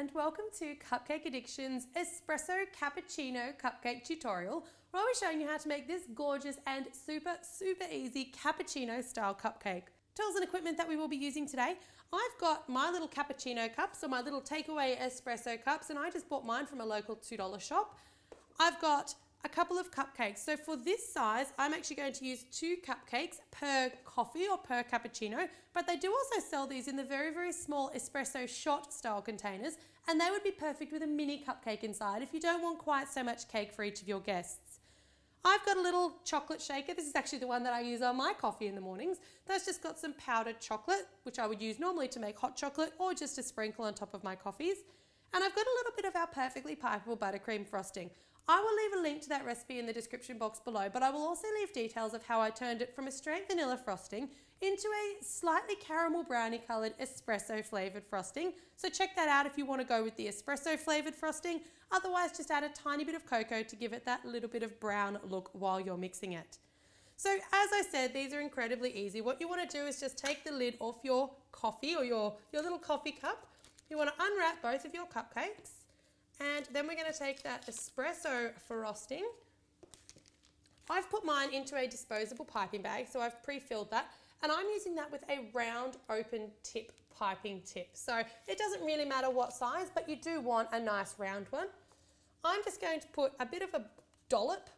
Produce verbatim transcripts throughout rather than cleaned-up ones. and welcome to Cupcake Addiction's Espresso Cappuccino Cupcake Tutorial, where I'll be showing you how to make this gorgeous and super, super easy cappuccino style cupcake. Tools and equipment that we will be using today. I've got my little cappuccino cups, or my little takeaway espresso cups, and I just bought mine from a local two dollar shop. I've got a couple of cupcakes. So for this size, I'm actually going to use two cupcakes per coffee or per cappuccino, but they do also sell these in the very, very small espresso shot style containers, and they would be perfect with a mini cupcake inside if you don't want quite so much cake for each of your guests. I've got a little chocolate shaker. This is actually the one that I use on my coffee in the mornings. That's just got some powdered chocolate, which I would use normally to make hot chocolate or just to sprinkle on top of my coffees. And I've got a little bit of our perfectly pipeable buttercream frosting. I will leave a link to that recipe in the description box below, but I will also leave details of how I turned it from a straight vanilla frosting into a slightly caramel brownie coloured espresso flavoured frosting. So check that out if you want to go with the espresso flavoured frosting. Otherwise, just add a tiny bit of cocoa to give it that little bit of brown look while you're mixing it. So as I said, these are incredibly easy. What you want to do is just take the lid off your coffee or your, your little coffee cup. You want to unwrap both of your cupcakes. And then we're going to take that espresso frosting. I've put mine into a disposable piping bag, so I've pre-filled that. And I'm using that with a round open tip piping tip. So it doesn't really matter what size, but you do want a nice round one. I'm just going to put a bit of a dollop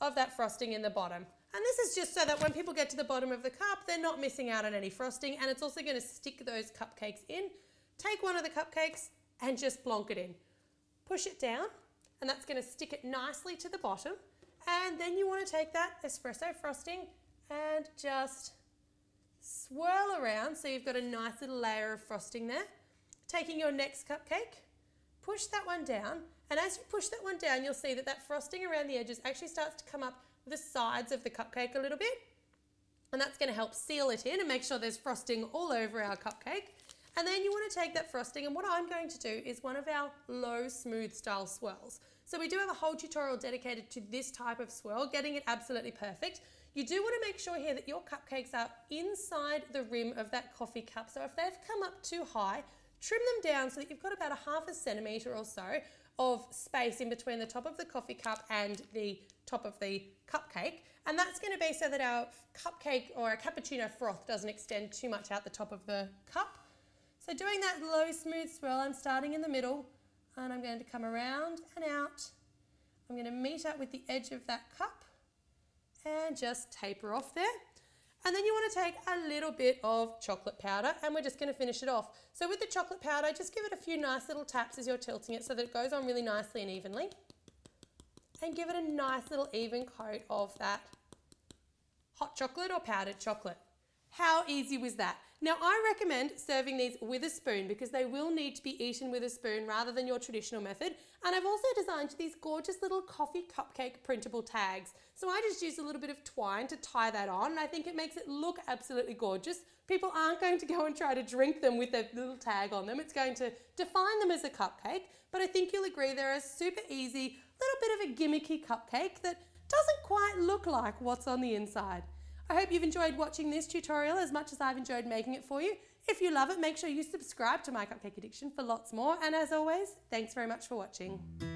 of that frosting in the bottom. And this is just so that when people get to the bottom of the cup, they're not missing out on any frosting. And it's also going to stick those cupcakes in. Take one of the cupcakes and just plonk it in. Push it down, and that's going to stick it nicely to the bottom. And then you want to take that espresso frosting and just swirl around so you've got a nice little layer of frosting there. Taking your next cupcake, push that one down, and as you push that one down, you'll see that that frosting around the edges actually starts to come up the sides of the cupcake a little bit, and that's going to help seal it in and make sure there's frosting all over our cupcake. And then you want to take that frosting, and what I'm going to do is one of our low smooth style swirls. So we do have a whole tutorial dedicated to this type of swirl, getting it absolutely perfect. You do want to make sure here that your cupcakes are inside the rim of that coffee cup. So if they've come up too high, trim them down so that you've got about a half a centimetre or so of space in between the top of the coffee cup and the top of the cupcake. And that's going to be so that our cupcake or our cappuccino froth doesn't extend too much out the top of the cup. So doing that low smooth swirl, I'm starting in the middle and I'm going to come around and out. I'm going to meet up with the edge of that cup and just taper off there. And then you want to take a little bit of chocolate powder, and we're just going to finish it off. So with the chocolate powder, just give it a few nice little taps as you're tilting it so that it goes on really nicely and evenly. And give it a nice little even coat of that hot chocolate or powdered chocolate. How easy was that? Now I recommend serving these with a spoon because they will need to be eaten with a spoon rather than your traditional method. And I've also designed these gorgeous little coffee cupcake printable tags. So I just used a little bit of twine to tie that on, and I think it makes it look absolutely gorgeous. People aren't going to go and try to drink them with their little tag on them. It's going to define them as a cupcake, but I think you'll agree they're a super easy, little bit of a gimmicky cupcake that doesn't quite look like what's on the inside. I hope you've enjoyed watching this tutorial as much as I've enjoyed making it for you. If you love it, make sure you subscribe to My Cupcake Addiction for lots more. And as always, thanks very much for watching.